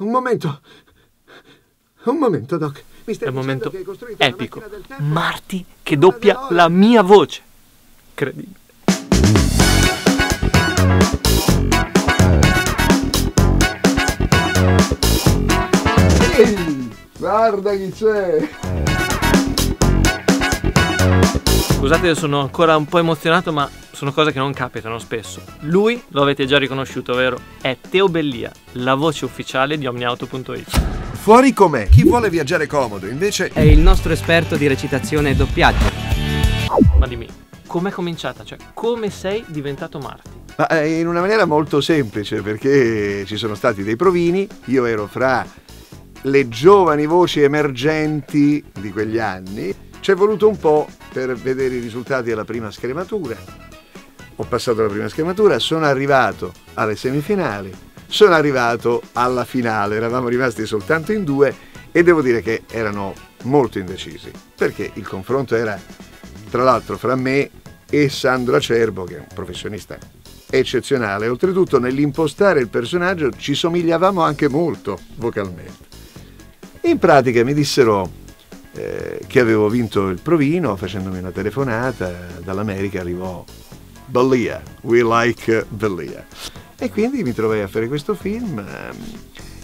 Un momento, Doc. Mi stai dicendo che hai costruito una macchina del tempo? Marty che doppia la mia voce. Incredibile. Ehi, guarda chi c'è. Scusate, sono ancora un po' emozionato, ma sono cose che non capitano spesso. Lui lo avete già riconosciuto, vero? È Teo Bellia, la voce ufficiale di Omniauto.it. Fuori com'è, chi vuole viaggiare comodo, invece... È il nostro esperto di recitazione e doppiaggio. Ma dimmi, com'è cominciata? Cioè, come sei diventato Marty? Ma in una maniera molto semplice, perché ci sono stati dei provini, io ero fra le giovani voci emergenti di quegli anni. Ci è voluto un po' per vedere i risultati della prima scrematura. Ho passato la prima scrematura, sono arrivato alle semifinali, sono arrivato alla finale, eravamo rimasti soltanto in due e devo dire che erano molto indecisi, perché il confronto era tra l'altro fra me e Sandro Acerbo, che è un professionista eccezionale. Oltretutto, nell'impostare il personaggio ci somigliavamo anche molto vocalmente. In pratica mi dissero che avevo vinto il provino. Facendomi una telefonata dall'America arrivò Bellia, we like Bellia. E quindi mi trovai a fare questo film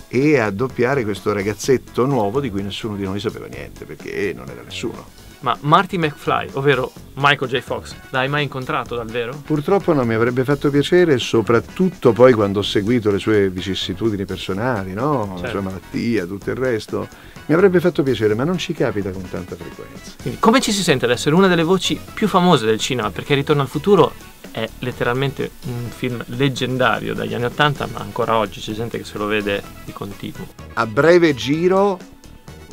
e a doppiare questo ragazzetto nuovo di cui nessuno di noi sapeva niente, perché non era nessuno. Ma Marty McFly, ovvero Michael J. Fox, l'hai mai incontrato dal vero? Purtroppo non mi avrebbe fatto piacere, soprattutto poi quando ho seguito le sue vicissitudini personali, no? Certo. La sua malattia, tutto il resto. Mi avrebbe fatto piacere, ma non ci capita con tanta frequenza. Quindi, come ci si sente ad essere una delle voci più famose del cinema? Perché Ritorno al futuro è letteralmente un film leggendario dagli anni 80, ma ancora oggi c'è gente che se lo vede di continuo. A breve giro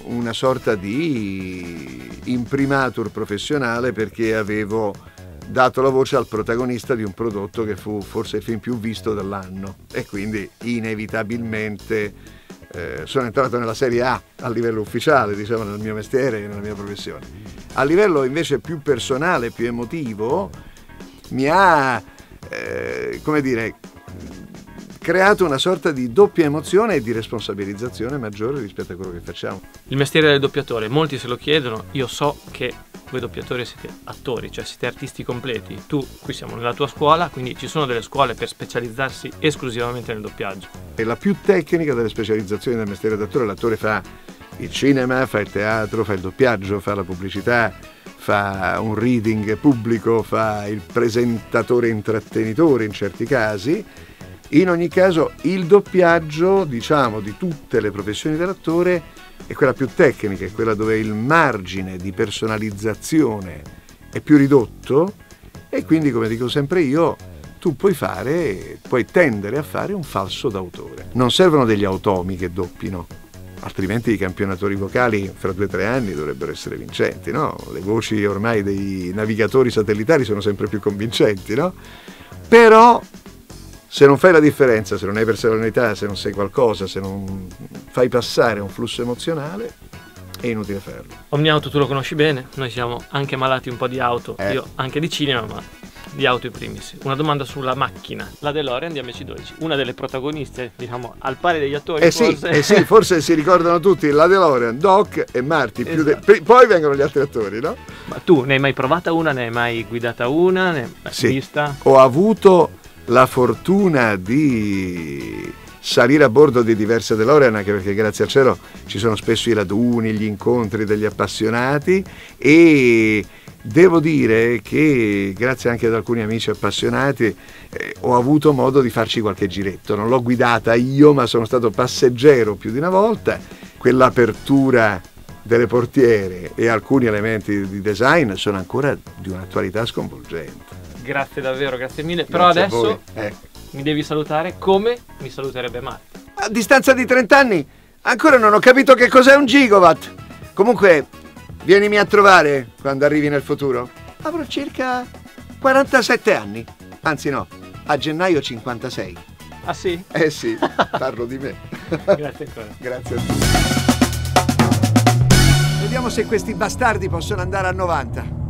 una sorta di imprimatur professionale, perché avevo dato la voce al protagonista di un prodotto che fu forse il film più visto dell'anno e quindi inevitabilmente sono entrato nella serie A a livello ufficiale, diciamo, nel mio mestiere e nella mia professione. A livello invece più personale, più emotivo, mi ha, come dire, creato una sorta di doppia emozione e di responsabilizzazione maggiore rispetto a quello che facciamo. Il mestiere del doppiatore, molti se lo chiedono, io so che voi doppiatori siete attori, cioè siete artisti completi. Tu, qui siamo nella tua scuola, quindi ci sono delle scuole per specializzarsi esclusivamente nel doppiaggio. È la più tecnica delle specializzazioni del mestiere d'attore. L'attore fa il cinema, fa il teatro, fa il doppiaggio, fa la pubblicità, fa un reading pubblico, fa il presentatore intrattenitore in certi casi. In ogni caso il doppiaggio, diciamo, di tutte le professioni dell'attore è quella più tecnica, è quella dove il margine di personalizzazione è più ridotto e quindi, come dico sempre io, tu puoi tendere a fare un falso d'autore. Non servono degli automi che doppino, altrimenti i campionatori vocali fra 2 o 3 anni dovrebbero essere vincenti, no? Le voci ormai dei navigatori satellitari sono sempre più convincenti, no? Però se non fai la differenza, se non hai personalità, se non sei qualcosa, se non fai passare un flusso emozionale, è inutile farlo. Omniauto tu lo conosci bene, noi siamo anche malati un po' di auto, io anche di cinema, ma... di auto in primis. Una domanda sulla macchina, la DeLorean di MC12, una delle protagoniste, diciamo, al pari degli attori. Sì, forse si ricordano tutti la DeLorean, Doc e Marty, esatto. Poi vengono gli altri attori, no? Ma tu ne hai mai provata una, ne hai mai guidata una, ne hai vista? Ho avuto la fortuna di salire a bordo di diverse DeLorean, anche perché grazie al cielo ci sono spesso i raduni, gli incontri degli appassionati, e devo dire che grazie anche ad alcuni amici appassionati ho avuto modo di farci qualche giretto. Non l'ho guidata io, ma sono stato passeggero più di una volta. Quell'apertura delle portiere e alcuni elementi di design sono ancora di un'attualità sconvolgente. Grazie davvero, grazie mille. Però adesso mi devi salutare come mi saluterebbe Marty. A distanza di 30 anni ancora non ho capito che cos'è un gigawatt. Comunque, vienimi a trovare quando arrivi nel futuro. Avrò circa 47 anni. Anzi no, a gennaio 56. Ah sì? Eh sì, parlo di me. Grazie ancora. Grazie a tutti. Vediamo se questi bastardi possono andare a 90.